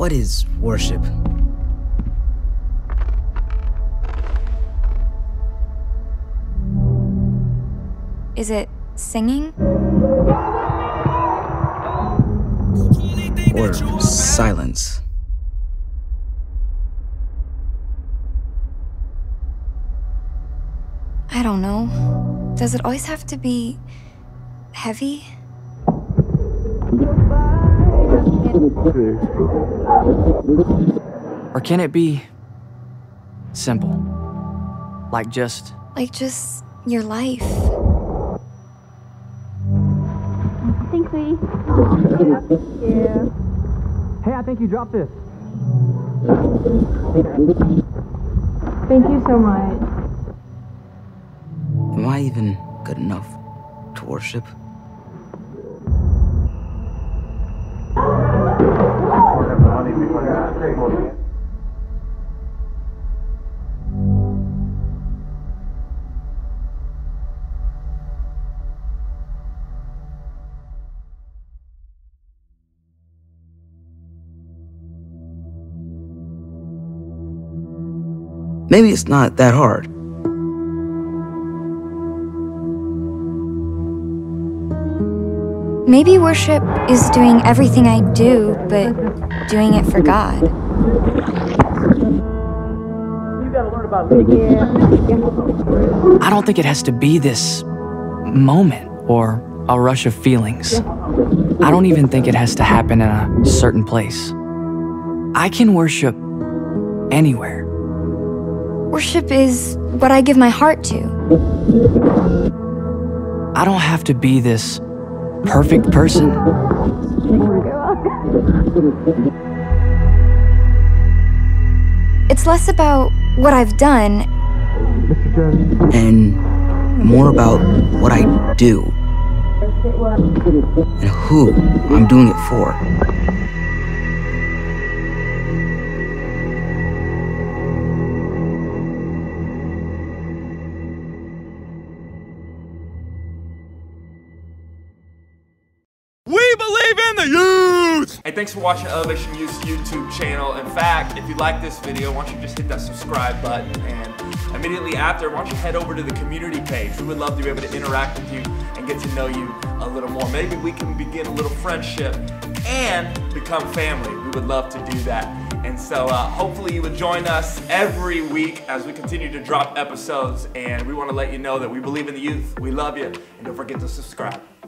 What is worship? Is it singing? Or silence? I don't know. Does it always have to be heavy? Or can it be simple? Like just your life. Thanks, sweetie. Yeah. Hey, I think you dropped this. Thank you so much. Am I even good enough to worship? Maybe it's not that hard. Maybe worship is doing everything I do, but doing it for God. I don't think it has to be this moment or a rush of feelings. I don't even think it has to happen in a certain place. I can worship anywhere. Worship is what I give my heart to. I don't have to be this perfect person. It's less about what I've done and more about what I do and who I'm doing it for. Hey, thanks for watching Elevation Youth's YouTube channel. In fact, if you like this video, why don't you just hit that subscribe button, and immediately after, why don't you head over to the community page. We would love to be able to interact with you and get to know you a little more. Maybe we can begin a little friendship and become family. We would love to do that. And so hopefully you would join us every week as we continue to drop episodes, and we want to let you know that we believe in the youth. We love you, and don't forget to subscribe.